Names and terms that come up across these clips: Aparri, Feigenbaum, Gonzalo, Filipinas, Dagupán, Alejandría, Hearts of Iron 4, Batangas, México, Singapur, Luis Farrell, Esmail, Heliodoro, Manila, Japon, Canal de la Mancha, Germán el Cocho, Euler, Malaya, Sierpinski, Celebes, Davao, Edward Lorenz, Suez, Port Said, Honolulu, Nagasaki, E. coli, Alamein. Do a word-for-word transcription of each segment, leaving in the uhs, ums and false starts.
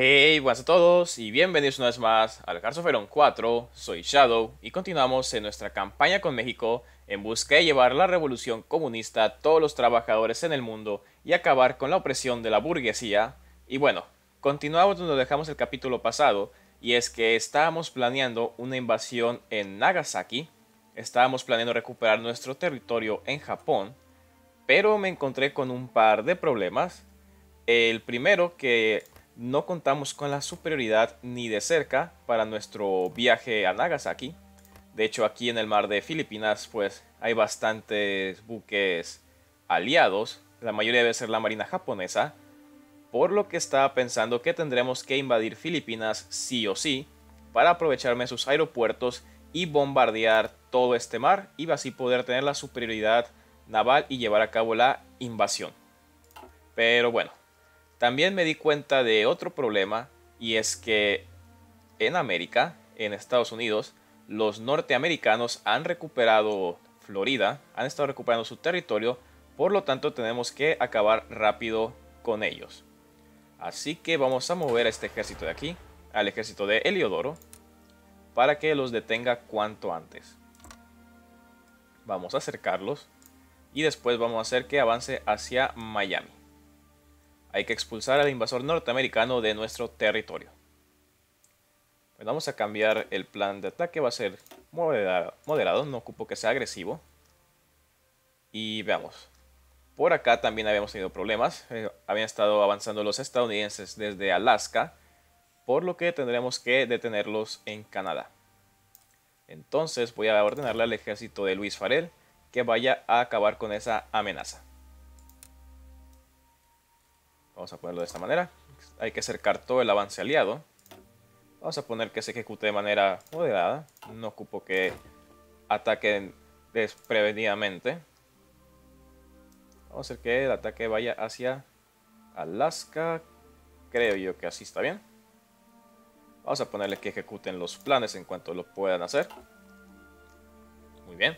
Hey, buenas a todos y bienvenidos una vez más al Hearts of Iron cuatro, soy Shadow y continuamos en nuestra campaña con México en busca de llevar la revolución comunista a todos los trabajadores en el mundo y acabar con la opresión de la burguesía. Y bueno, continuamos donde dejamos el capítulo pasado, y es que estábamos planeando una invasión en Nagasaki, estábamos planeando recuperar nuestro territorio en Japón, pero me encontré con un par de problemas. El primero, que no contamos con la superioridad ni de cerca para nuestro viaje a Nagasaki. De hecho, aquí en el mar de Filipinas pues hay bastantes buques aliados, la mayoría debe ser la marina japonesa, por lo que estaba pensando que tendremos que invadir Filipinas sí o sí para aprovecharme de sus aeropuertos y bombardear todo este mar y así poder tener la superioridad naval y llevar a cabo la invasión. Pero bueno, también me di cuenta de otro problema, y es que en América, en Estados Unidos, los norteamericanos han recuperado Florida, han estado recuperando su territorio, por lo tanto tenemos que acabar rápido con ellos. Así que vamos a mover a este ejército de aquí, al ejército de Heliodoro, para que los detenga cuanto antes. Vamos a acercarlos y después vamos a hacer que avance hacia Miami. Hay que expulsar al invasor norteamericano de nuestro territorio. Pues vamos a cambiar el plan de ataque. Va a ser moderado, moderado, no ocupo que sea agresivo. Y veamos. Por acá también habíamos tenido problemas. Eh, habían estado avanzando los estadounidenses desde Alaska, por lo que tendremos que detenerlos en Canadá. Entonces voy a ordenarle al ejército de Luis Farrell que vaya a acabar con esa amenaza. Vamos a ponerlo de esta manera. Hay que acercar todo el avance aliado. Vamos a poner que se ejecute de manera moderada. No ocupo que ataquen desprevenidamente. Vamos a hacer que el ataque vaya hacia Alaska. Creo yo que así está bien. Vamos a ponerle que ejecuten los planes en cuanto lo puedan hacer. Muy bien.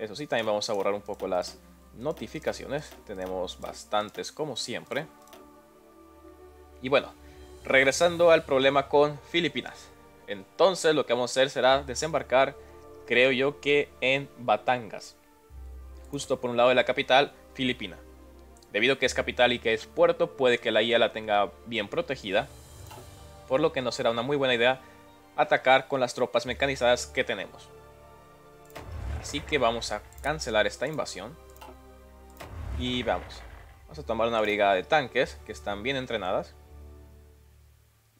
Eso sí, también vamos a borrar un poco las notificaciones. Tenemos bastantes como siempre. Y bueno, regresando al problema con Filipinas. Entonces lo que vamos a hacer será desembarcar, creo yo que en Batangas, justo por un lado de la capital filipina. Debido a que es capital y que es puerto, puede que la I A la tenga bien protegida, por lo que no será una muy buena idea atacar con las tropas mecanizadas que tenemos. Así que vamos a cancelar esta invasión. Y vamos, vamos a tomar una brigada de tanques que están bien entrenadas.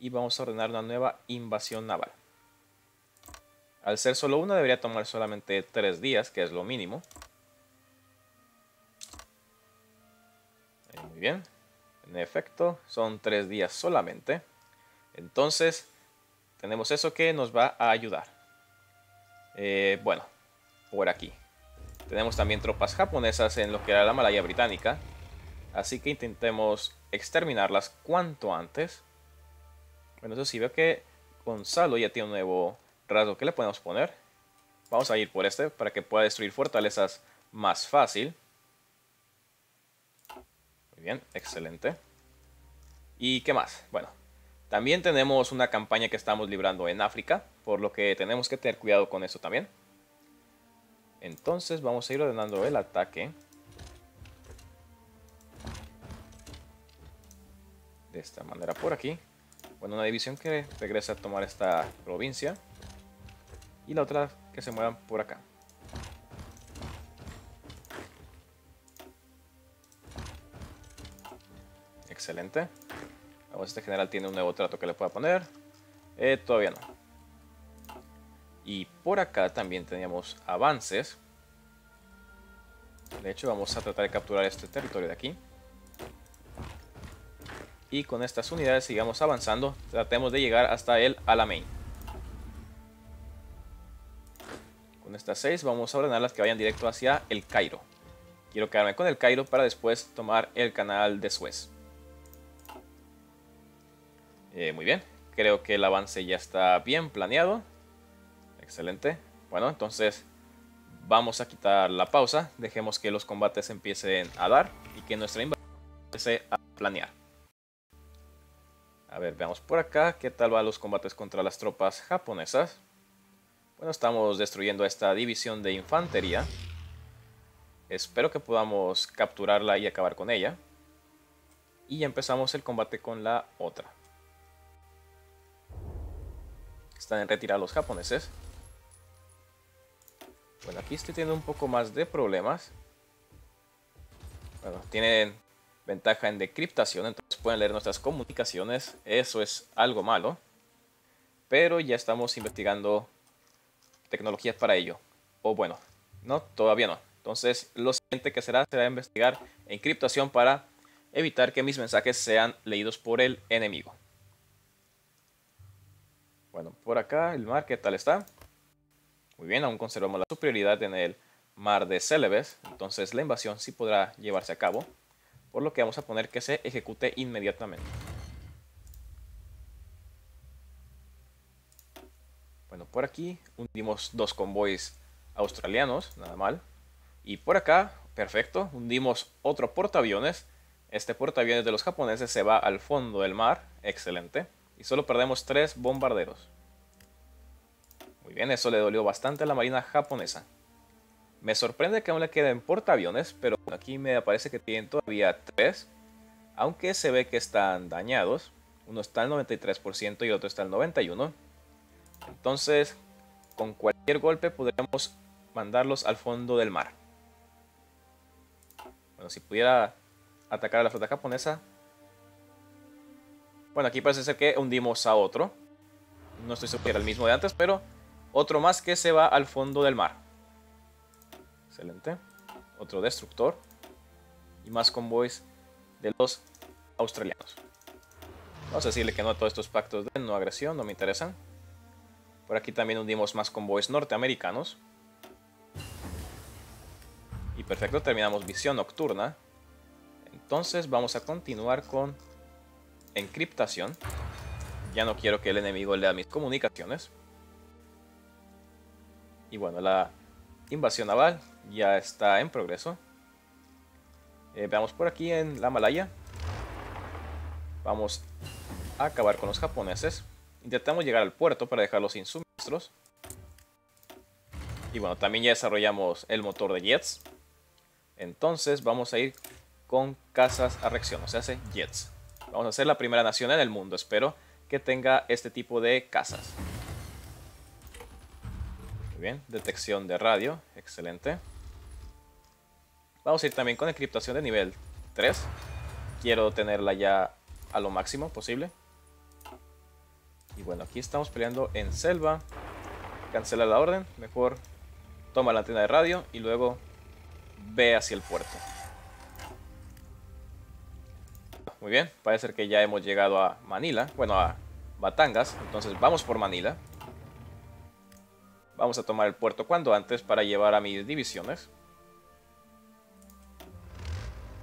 Y vamos a ordenar una nueva invasión naval. Al ser solo una, debería tomar solamente tres días, que es lo mínimo. Muy bien. En efecto, son tres días solamente. Entonces, tenemos eso que nos va a ayudar. Eh, bueno, por aquí. Tenemos también tropas japonesas en lo que era la Malaya británica. Así que intentemos exterminarlas cuanto antes. Bueno, eso sí, veo que Gonzalo ya tiene un nuevo rasgo que le podemos poner. Vamos a ir por este para que pueda destruir fortalezas más fácil. Muy bien, excelente. ¿Y qué más? Bueno, también tenemos una campaña que estamos librando en África, por lo que tenemos que tener cuidado con eso también. Entonces vamos a ir ordenando el ataque de esta manera por aquí. Bueno, una división que regresa a tomar esta provincia. Y la otra que se muevan por acá. Excelente. Vamos, este general tiene un nuevo trato que le pueda poner. Eh, todavía no. Y por acá también teníamos avances. De hecho, vamos a tratar de capturar este territorio de aquí. Y con estas unidades sigamos avanzando. Tratemos de llegar hasta el Alamein. Con estas seis vamos a ordenar las que vayan directo hacia el Cairo. Quiero quedarme con el Cairo para después tomar el canal de Suez. Eh, muy bien. Creo que el avance ya está bien planeado. Excelente. Bueno, entonces vamos a quitar la pausa. Dejemos que los combates empiecen a dar y que nuestra invasión empiece a planear. A ver, veamos por acá qué tal van los combates contra las tropas japonesas. Bueno, estamos destruyendo esta división de infantería. Espero que podamos capturarla y acabar con ella. Y ya empezamos el combate con la otra. Están en retirada los japoneses. Bueno, aquí estoy teniendo un poco más de problemas. Bueno, tienen ventaja en decriptación, entonces pueden leer nuestras comunicaciones. Eso es algo malo. Pero ya estamos investigando tecnologías para ello. O bueno, no, todavía no. Entonces, lo siguiente que será será investigar encriptación para evitar que mis mensajes sean leídos por el enemigo. Bueno, por acá el mar, ¿qué tal está? Muy bien, aún conservamos la superioridad en el mar de Celebes, entonces la invasión sí podrá llevarse a cabo, por lo que vamos a poner que se ejecute inmediatamente. Bueno, por aquí hundimos dos convoys australianos, nada mal. Y por acá, perfecto, hundimos otro portaaviones. Este portaaviones de los japoneses se va al fondo del mar, excelente. Y solo perdemos tres bombarderos. Muy bien, eso le dolió bastante a la marina japonesa. Me sorprende que aún le queden portaaviones, pero aquí me parece que tienen todavía tres. Aunque se ve que están dañados. Uno está al noventa y tres por ciento y el otro está al noventa y uno por ciento. Entonces, con cualquier golpe podríamos mandarlos al fondo del mar. Bueno, si pudiera atacar a la flota japonesa. Bueno, aquí parece ser que hundimos a otro. No estoy seguro que era el mismo de antes, pero otro más que se va al fondo del mar. Excelente. Otro destructor. Y más convoys de los australianos. Vamos a decirle que no a todos estos pactos de no agresión, no me interesan. Por aquí también hundimos más convoys norteamericanos. Y perfecto, terminamos visión nocturna. Entonces vamos a continuar con encriptación. Ya no quiero que el enemigo lea mis comunicaciones. Y bueno, la invasión naval ya está en progreso. Eh, veamos por aquí en la Malaya. Vamos a acabar con los japoneses. Intentamos llegar al puerto para dejarlos sin suministros. Y bueno, también ya desarrollamos el motor de jets. Entonces vamos a ir con cazas a reacción, o sea, hace jets. Vamos a ser la primera nación en el mundo, espero que tenga este tipo de cazas. Muy bien, detección de radio, excelente. Vamos a ir también con encriptación de nivel tres. Quiero tenerla ya a lo máximo posible. Y bueno, aquí estamos peleando en selva. Cancela la orden, mejor toma la antena de radio y luego ve hacia el puerto. Muy bien, parece ser que ya hemos llegado a Manila, bueno, a Batangas, entonces vamos por Manila. Vamos a tomar el puerto cuanto antes para llevar a mis divisiones.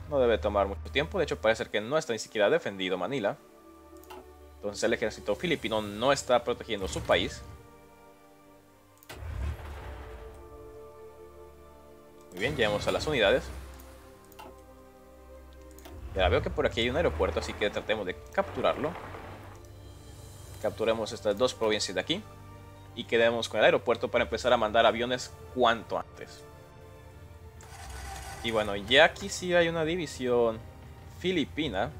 No debe tomar mucho tiempo, de hecho parece ser que no está ni siquiera defendido Manila. Entonces el ejército filipino no está protegiendo su país. Muy bien, llegamos a las unidades. Ya veo que por aquí hay un aeropuerto, así que tratemos de capturarlo. Capturemos estas dos provincias de aquí. Y quedemos con el aeropuerto para empezar a mandar aviones cuanto antes. Y bueno, ya aquí sí hay una división filipina.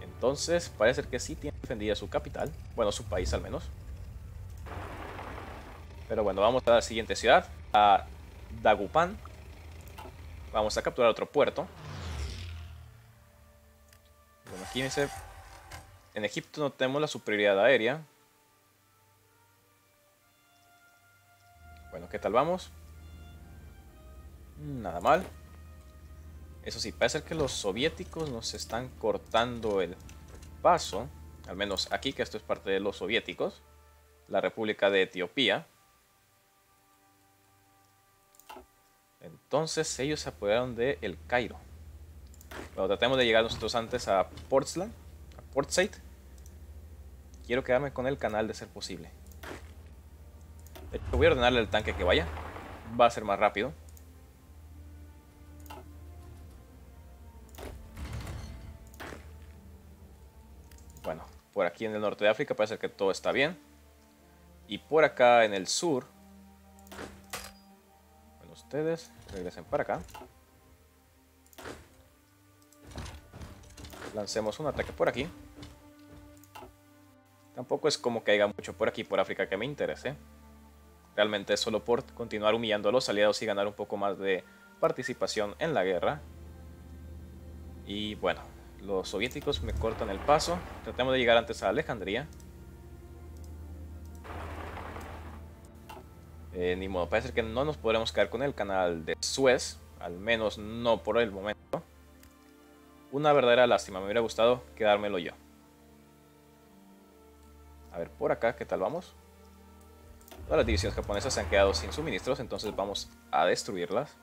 Entonces parece que sí tiene defendida su capital. Bueno, su país al menos. Pero bueno, vamos a la siguiente ciudad, a Dagupán. Vamos a capturar otro puerto. Bueno, aquí dice, en Egipto no tenemos la superioridad aérea. Bueno, ¿qué tal vamos? Nada mal. Eso sí, parece que los soviéticos nos están cortando el paso. Al menos aquí, que esto es parte de los soviéticos. La República de Etiopía. Entonces ellos se apoderaron de El Cairo. Bueno, tratemos de llegar nosotros antes a Port Said, a Port Said. Quiero quedarme con el canal de ser posible. De hecho, voy a ordenarle al tanque que vaya. Va a ser más rápido. Por aquí en el norte de África parece que todo está bien. Y por acá en el sur. Bueno, ustedes regresen para acá. Lancemos un ataque por aquí. Tampoco es como que haya mucho por aquí, por África, que me interese. Realmente es solo por continuar humillando a los aliados y ganar un poco más de participación en la guerra. Y bueno, los soviéticos me cortan el paso. Tratemos de llegar antes a Alejandría. Eh, ni modo, parece que no nos podremos quedar con el canal de Suez. Al menos no por el momento. Una verdadera lástima, me hubiera gustado quedármelo yo. A ver, por acá, ¿qué tal vamos? Todas las divisiones japonesas se han quedado sin suministros, entonces vamos a destruirlas.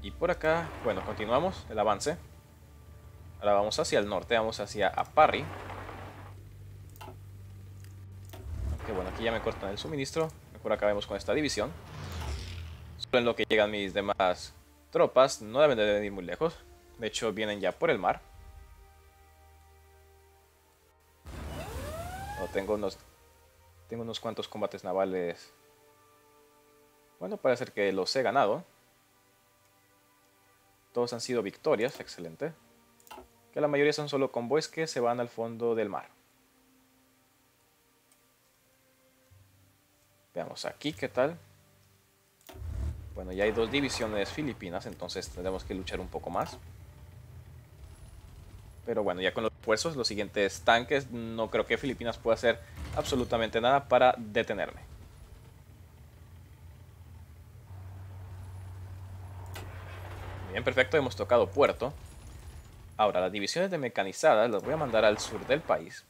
Y por acá, bueno, continuamos el avance. Ahora vamos hacia el norte, vamos hacia Aparri. Aunque bueno, aquí ya me cortan el suministro. Mejor acabemos con esta división. Solo en lo que llegan mis demás tropas, no deben de venir muy lejos. De hecho, vienen ya por el mar. No, tengo unos, tengo unos cuantos combates navales. Bueno, parece que los he ganado. Todos han sido victorias, excelente. Que la mayoría son solo convoys que se van al fondo del mar. Veamos aquí qué tal. Bueno, ya hay dos divisiones filipinas, entonces tendremos que luchar un poco más. Pero bueno, ya con los refuerzos, los siguientes tanques, no creo que Filipinas pueda hacer absolutamente nada para detenerme. Bien, perfecto, hemos tocado puerto. Ahora, las divisiones de mecanizadas las voy a mandar al sur del país.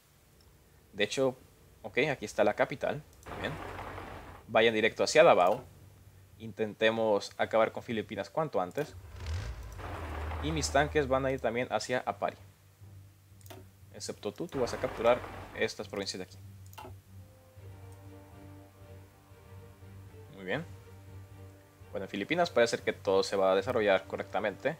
De hecho, ok, aquí está la capital. Bien. Vayan directo hacia Davao. Intentemos acabar con Filipinas cuanto antes. Y mis tanques van a ir también hacia Aparri. Excepto tú, tú vas a capturar estas provincias de aquí. Muy bien. Bueno, en Filipinas parece que todo se va a desarrollar correctamente.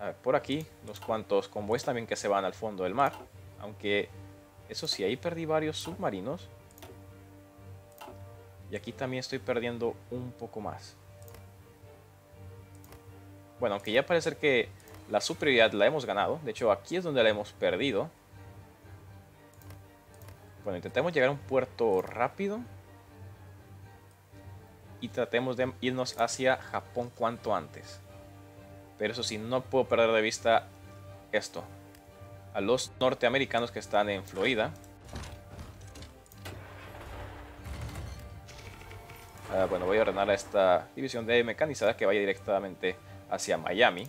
A ver, por aquí, unos cuantos convoys también que se van al fondo del mar. Aunque, eso sí, ahí perdí varios submarinos. Y aquí también estoy perdiendo un poco más. Bueno, aunque ya parece que la superioridad la hemos ganado. De hecho, aquí es donde la hemos perdido. Bueno, intentemos llegar a un puerto rápido. Y tratemos de irnos hacia Japón cuanto antes. Pero eso sí, no puedo perder de vista esto. A los norteamericanos que están en Florida. Uh, bueno, voy a ordenar a esta división de mecanizada que vaya directamente hacia Miami.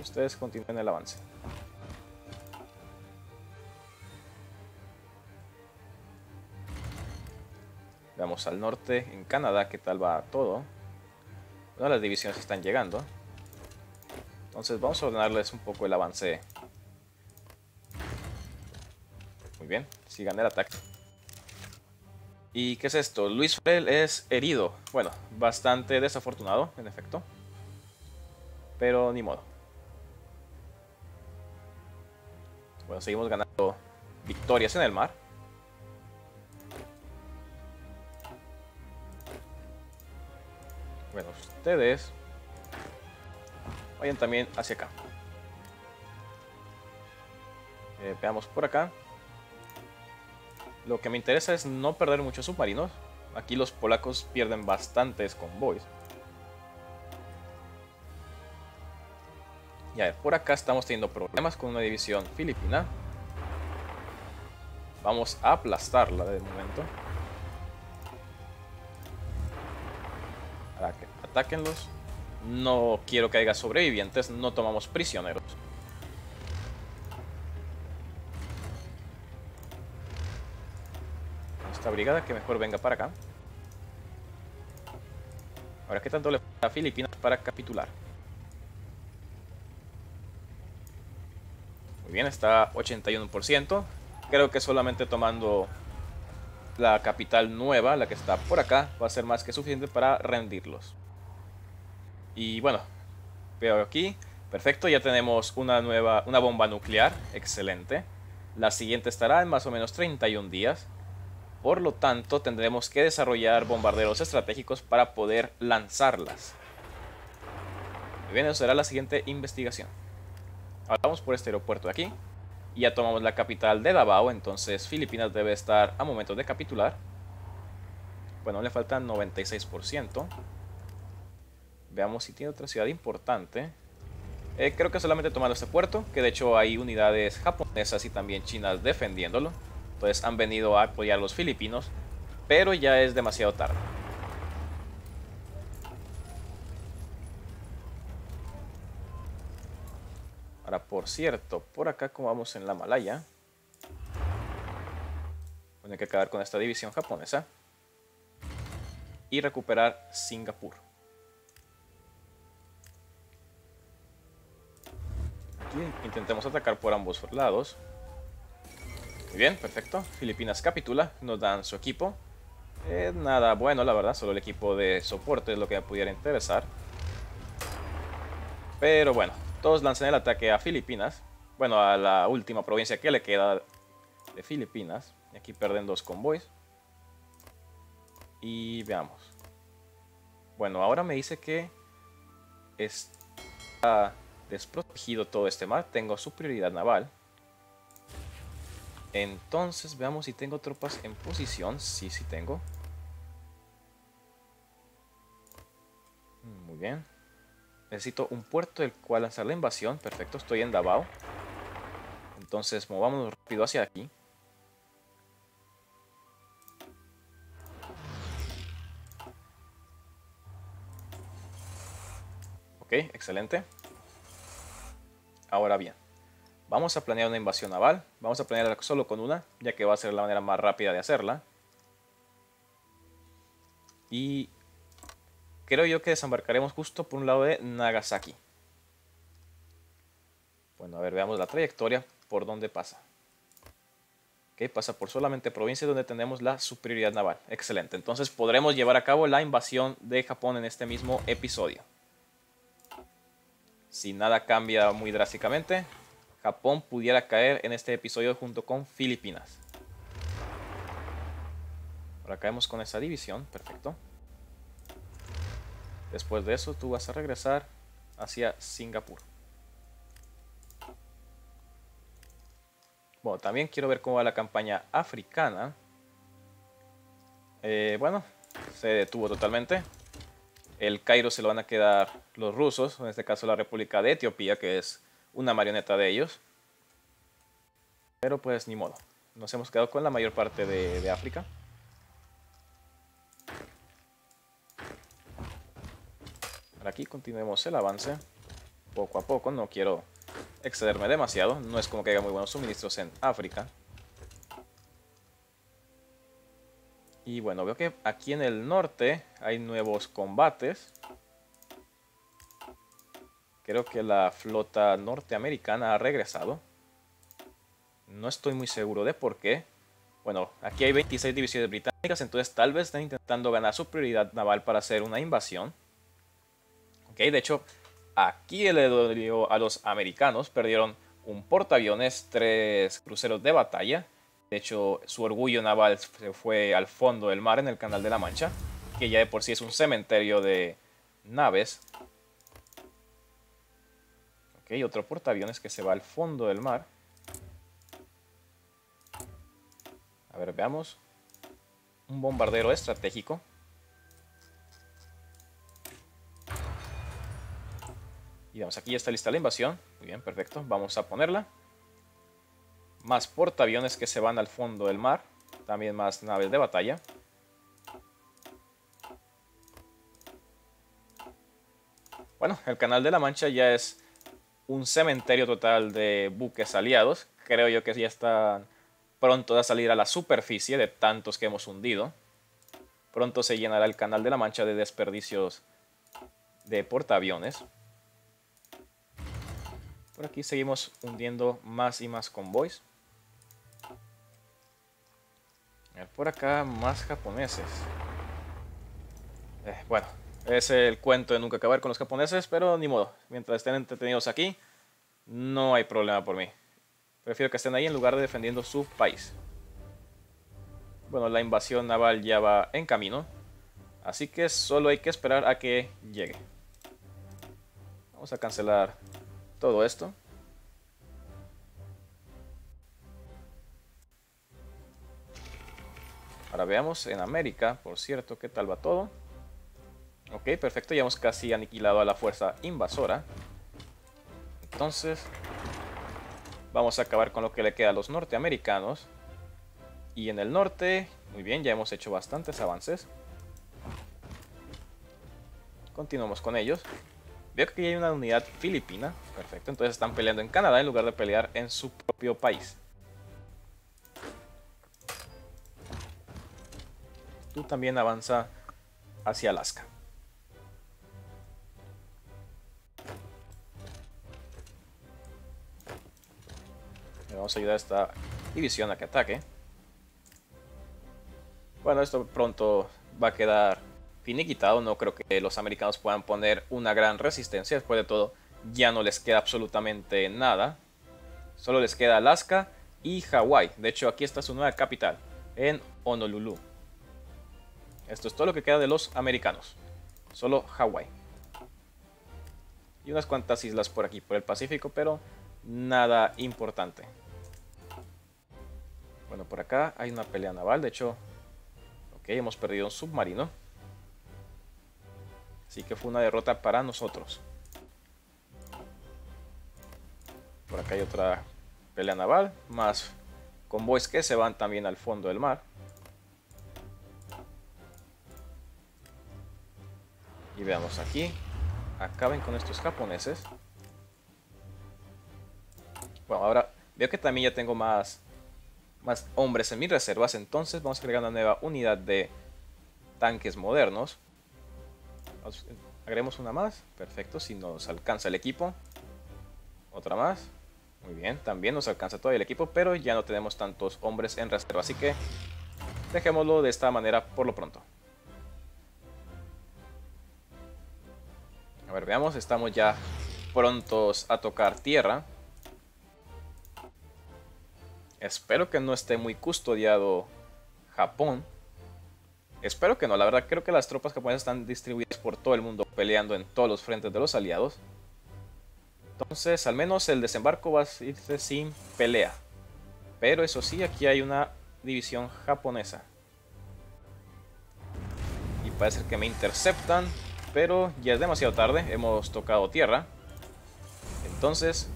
Ustedes continúen el avance. Veamos al norte, en Canadá, qué tal va todo. Bueno, las divisiones están llegando. Entonces vamos a ordenarles un poco el avance. Muy bien, sigan el ataque. ¿Y qué es esto? Luis Farrell es herido. Bueno, bastante desafortunado, en efecto. Pero ni modo. Bueno, seguimos ganando victorias en el mar. Bueno, ustedes vayan también hacia acá. Eh, veamos por acá. Lo que me interesa es no perder muchos submarinos. Aquí los polacos pierden bastantes convoys. Y a ver, por acá estamos teniendo problemas con una división filipina. Vamos a aplastarla de momento. Atáquenlos. No quiero que haya sobrevivientes, no tomamos prisioneros. La brigada que mejor venga para acá. Ahora, ¿qué tanto le falta a Filipinas para capitular? Muy bien, está ochenta y uno por ciento. Creo que solamente tomando la capital nueva, la que está por acá, va a ser más que suficiente para rendirlos. Y bueno, veo aquí Perfecto, ya tenemos una nueva, una bomba nuclear, excelente. La siguiente estará en más o menos treinta y un días. Por lo tanto, tendremos que desarrollar bombarderos estratégicos para poder lanzarlas. Muy bien, eso será la siguiente investigación. Ahora vamos por este aeropuerto de aquí. Y ya tomamos la capital de Davao, entonces Filipinas debe estar a momentos de capitular. Bueno, le faltan noventa y seis por ciento. Veamos si tiene otra ciudad importante. Eh, creo que solamente tomando este puerto, que de hecho hay unidades japonesas y también chinas defendiéndolo. Entonces han venido a apoyar a los filipinos, pero ya es demasiado tarde. Ahora, por cierto, por acá como vamos en la Malaya, bueno, hay que acabar con esta división japonesa y recuperar Singapur. Aquí intentemos atacar por ambos lados. Muy bien, perfecto. Filipinas capitula, nos dan su equipo. Eh, nada bueno, la verdad, solo el equipo de soporte es lo que me pudiera interesar. Pero bueno. Todos lanzan el ataque a Filipinas, bueno, a la última provincia que le queda de Filipinas. Y aquí pierden dos convoys. Y veamos. Bueno, ahora me dice que está desprotegido todo este mar. Tengo su prioridad naval. Entonces veamos si tengo tropas en posición. Sí, sí tengo. Muy bien. Necesito un puerto del cual lanzar la invasión. Perfecto, estoy en Davao. Entonces movámonos rápido hacia aquí. Ok, excelente. Ahora bien, vamos a planear una invasión naval. Vamos a planearla solo con una, ya que va a ser la manera más rápida de hacerla. Y... creo yo que desembarcaremos justo por un lado de Nagasaki. Bueno, a ver, veamos la trayectoria por dónde pasa. Ok, pasa por solamente provincias donde tenemos la superioridad naval. Excelente, entonces podremos llevar a cabo la invasión de Japón en este mismo episodio. Si nada cambia muy drásticamente, Japón pudiera caer en este episodio junto con Filipinas. Ahora caemos con esa división, perfecto. Después de eso tú vas a regresar hacia Singapur. Bueno, también quiero ver cómo va la campaña africana. Eh, bueno, se detuvo totalmente. El Cairo se lo van a quedar los rusos, en este caso la República de Etiopía, que es una marioneta de ellos. Pero pues ni modo, nos hemos quedado con la mayor parte de, de África. Aquí continuemos el avance poco a poco, no quiero excederme demasiado, no es como que haya muy buenos suministros en África. Y bueno, veo que aquí en el norte hay nuevos combates. Creo que la flota norteamericana ha regresado. No estoy muy seguro de por qué. Bueno, aquí hay veintiséis divisiones británicas, entonces tal vez están intentando ganar su prioridad naval para hacer una invasión. Okay, de hecho, aquí le dolió a los americanos, perdieron un portaaviones, tres cruceros de batalla. De hecho, su orgullo naval se fue al fondo del mar en el Canal de la Mancha, que ya de por sí es un cementerio de naves. Ok, otro portaaviones que se va al fondo del mar. A ver, veamos. Un bombardero estratégico. Y vamos, aquí ya está lista la invasión. Muy bien, perfecto. Vamos a ponerla. Más portaaviones que se van al fondo del mar. También más naves de batalla. Bueno, el Canal de la Mancha ya es un cementerio total de buques aliados. Creo yo que ya están pronto a salir a la superficie de tantos que hemos hundido. Pronto se llenará el Canal de la Mancha de desperdicios de portaaviones. Por aquí seguimos hundiendo más y más convoys. Por acá más japoneses. Eh, bueno, Es el cuento de nunca acabar con los japoneses, pero ni modo. Mientras estén entretenidos aquí, no hay problema por mí. Prefiero que estén ahí en lugar de defendiendo su país. Bueno, la invasión naval ya va en camino, así que solo hay que esperar a que llegue. Vamos a cancelar todo esto. Ahora veamos en América, por cierto, qué tal va todo. Ok, perfecto, ya hemos casi aniquilado a la fuerza invasora. Entonces, vamos a acabar con lo que le queda a los norteamericanos. Y en el norte, muy bien, ya hemos hecho bastantes avances. Continuamos con ellos. Veo que aquí hay una unidad filipina. Perfecto, entonces están peleando en Canadá en lugar de pelear en su propio país. Tú también avanza hacia Alaska. Le vamos a ayudar a esta división a que ataque. Bueno, esto pronto va a quedar finiquitado. No creo que los americanos puedan poner una gran resistencia. Después de todo, ya no les queda absolutamente nada. Solo les queda Alaska y Hawái. De hecho, aquí está su nueva capital, en Honolulu. Esto es todo lo que queda de los americanos. Solo Hawái. Y unas cuantas islas por aquí, por el Pacífico, pero nada importante. Bueno, por acá hay una pelea naval. De hecho, ok, hemos perdido un submarino. Así que fue una derrota para nosotros. Por acá hay otra pelea naval. Más convoys que se van también al fondo del mar. Y veamos aquí, acaben con estos japoneses. Bueno, ahora veo que también ya tengo más, más hombres en mis reservas, entonces vamos a agregar una nueva unidad de tanques modernos. Vamos, agreguemos una más, perfecto, si nos alcanza el equipo. Otra más, muy bien, también nos alcanza todavía el equipo, pero ya no tenemos tantos hombres en reserva, así que dejémoslo de esta manera por lo pronto. A ver, veamos, estamos ya prontos a tocar tierra. Espero que no esté muy custodiado Japón. Espero que no, la verdad creo que las tropas japonesas están distribuidas por todo el mundo, peleando en todos los frentes de los aliados. Entonces, al menos el desembarco va a irse sin pelea. Pero eso sí, aquí hay una división japonesa. Y parece que me interceptan. Pero ya es demasiado tarde, hemos tocado tierra. Entonces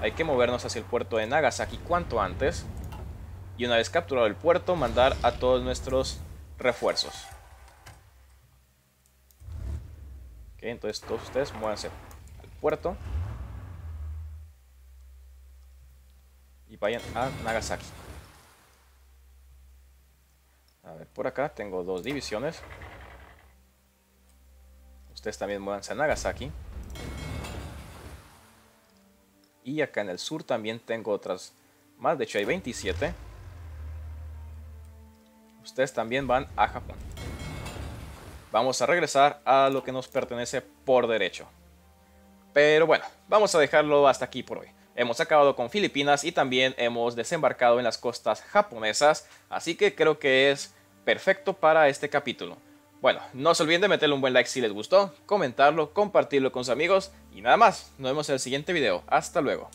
hay que movernos hacia el puerto de Nagasaki cuanto antes. Y una vez capturado el puerto, mandar a todos nuestros refuerzos. Ok, entonces todos ustedes muévanse al puerto. Y vayan a Nagasaki. A ver, por acá tengo dos divisiones. Ustedes también muévanse a Nagasaki. Y acá en el sur también tengo otras más. De hecho hay veintisiete. Ustedes también van a Japón. Vamos a regresar a lo que nos pertenece por derecho. Pero bueno, vamos a dejarlo hasta aquí por hoy. Hemos acabado con Filipinas y también hemos desembarcado en las costas japonesas. Así que creo que es perfecto para este capítulo. Bueno, no se olviden de meterle un buen like si les gustó, comentarlo, compartirlo con sus amigos y nada más. Nos vemos en el siguiente video. Hasta luego.